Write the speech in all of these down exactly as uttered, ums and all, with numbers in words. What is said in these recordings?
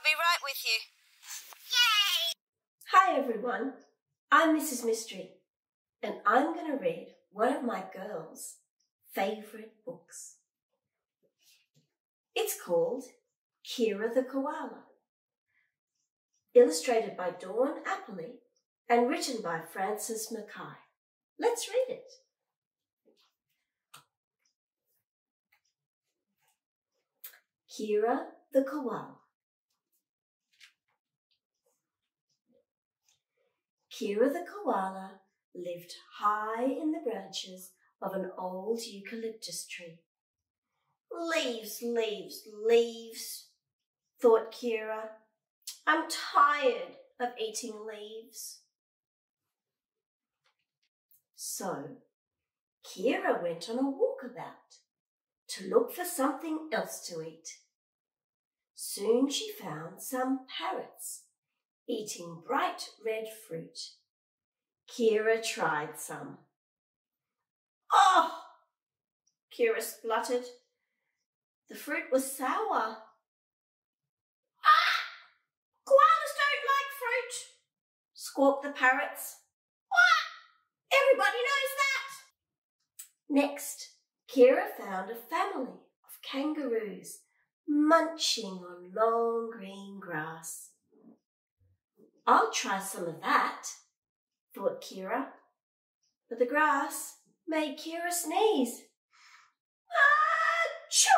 I'll be right with you. Yay! Hi everyone, I'm Mrs Mistry, and I'm going to read one of my girls' favourite books. It's called Kira the Koala, illustrated by Dawn Appley and written by Frances Mackay. Let's read it. Kira the Koala. Kira the Koala lived high in the branches of an old eucalyptus tree. Leaves, leaves, leaves, thought Kira. I'm tired of eating leaves. So Kira went on a walkabout to look for something else to eat. Soon she found some parrots eating bright red fruit. Kira tried some. Oh! Kira spluttered. The fruit was sour. Ah! Koalas don't like fruit, squawked the parrots. Ah! Everybody knows that. Next, Kira found a family of kangaroos munching on long green grass. I'll try some of that, thought Kira, but the grass made Kira sneeze.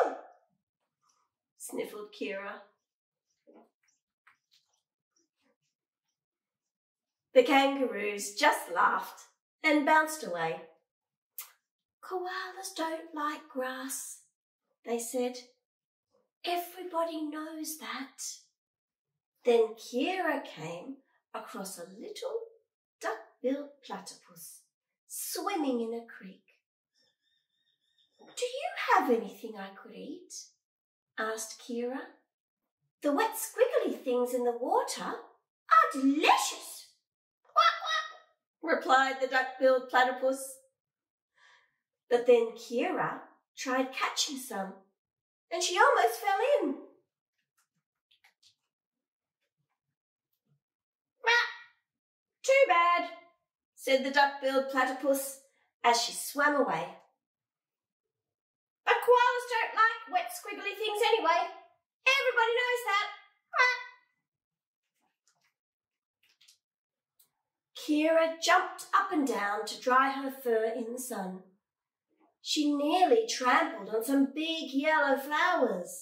Achoo! Sniffled Kira. The kangaroos just laughed and bounced away. Koalas don't like grass, they said. Everybody knows that. Then Kira came across a little duck-billed platypus swimming in a creek. Do you have anything I could eat? Asked Kira. The wet squiggly things in the water are delicious, quack, quack, replied the duck-billed platypus. But then Kira tried catching some, and she almost fell in. Too bad, said the duck-billed platypus as she swam away. But koalas don't like wet squiggly things anyway. Everybody knows that. Kira jumped up and down to dry her fur in the sun. She nearly trampled on some big yellow flowers.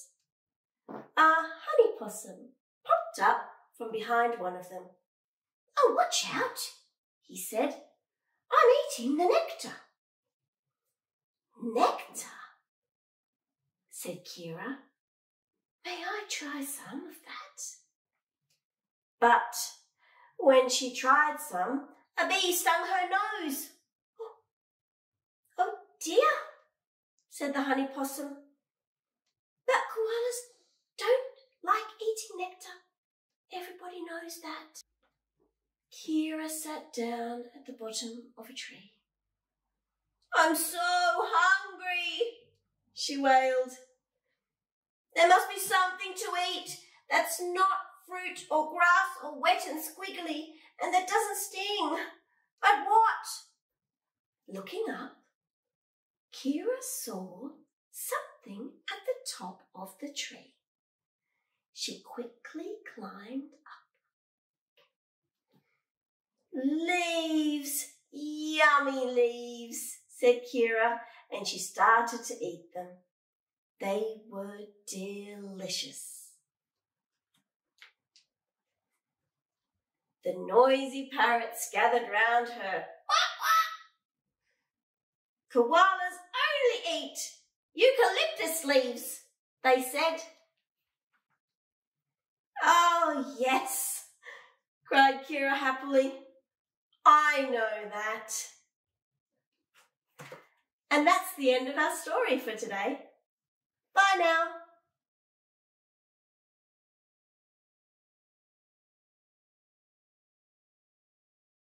A honey possum popped up from behind one of them. Oh, watch out, he said. I'm eating the nectar. Nectar, said Kira. May I try some of that? But when she tried some, a bee stung her nose. Oh, oh dear, said the honey possum. But koalas don't like eating nectar. Everybody knows that. Kira sat down at the bottom of a tree. I'm so hungry, she wailed. There must be something to eat that's not fruit or grass or wet and squiggly and that doesn't sting. But what? Looking up, Kira saw something at the top of the tree. She quickly climbed up. Leaves, yummy leaves, said Kira, and she started to eat them. They were delicious. The noisy parrots gathered round her. Wah, wah. Koalas only eat eucalyptus leaves, they said. Oh, yes, cried Kira happily. I know that. And that's the end of our story for today. Bye now.